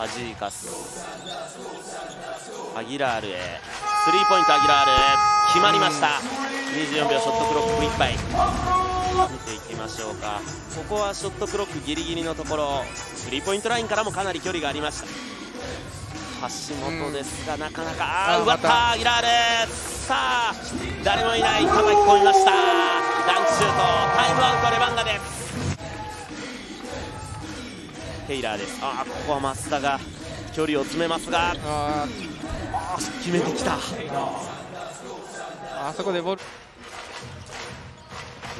ファジーカス、アギラールへスリーポイント、アギラール決まりました。24秒、ショットクロックいっぱい。見ていきましょうか。ここはショットクロックギリギリのところ、スリーポイントラインからもかなり距離がありました。橋本ですが、なかなか奪ったアギラール。さあ誰もいない、叩き込みました。ダンクシュート、タイムアウト、レバンガです。テイラーです。ああ、ここは増田が距離を詰めますが、決めてきた。あそこでボール、こ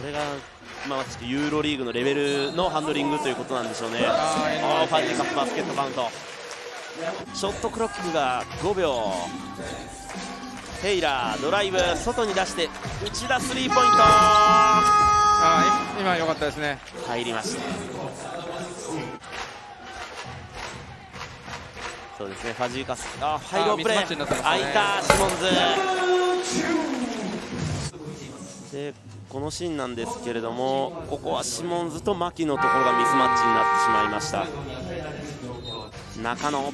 れが今はちょっとユーロリーグのレベルのハンドリングということなんでしょうね。ファジーカスバスケットカウント、ショットクロックが5秒。テイラードライブ、外に出して内田スリーポイント。今良かったですね、入りました。そうですね、ファジーカス、ファイロープレー、空いたシモンズで、このシーンなんですけれども、ここはシモンズと牧のところがミスマッチになってしまいました。中野、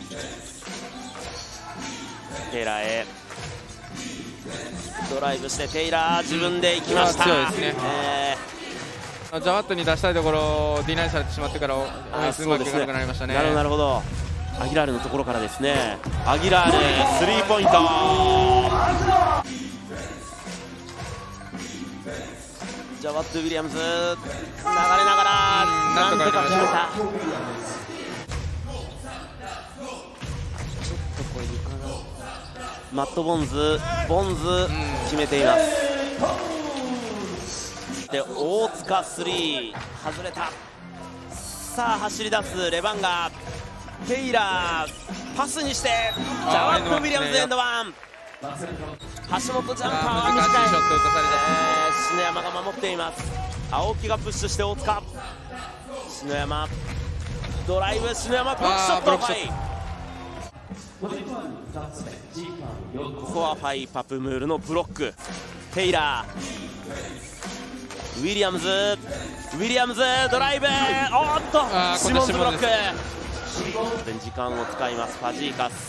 テイラーへドライブして、テイラー自分で行きました。ジャワットに出したいところをディナイされてしまってから、すごい気がなくなりましたね。なるほど、アギラールのところからですね。アギラールスリーポイント。ジャワット・ウィリアムズ、流れながらなんとか決めた。ちょっとこれ床が、マット・ボンズ決めています。で、大塚スリー外れた。さあ走り出すレバンガ。テイラーパスにしてジャワット・ウィリアムズエンドワン。橋本ジャンパーは短い、篠山が守っています。青木がプッシュして大塚、篠山ドライブ、篠山ブロックショット、ここはファイ・パプムールのブロック。テイラー、ウィリアムズドライブ、おっとシモンズブロック。時間を使います。ファジーカス落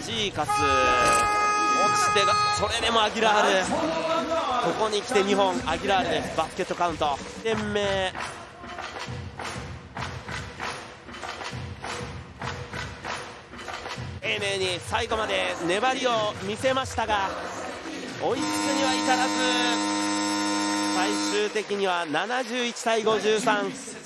ちてが、それでもアギラール、ここに来て2本、アギラールです。バスケットカウント1点目。丁寧に最後まで粘りを見せましたが、追いつくには至らず、最終的には71対53。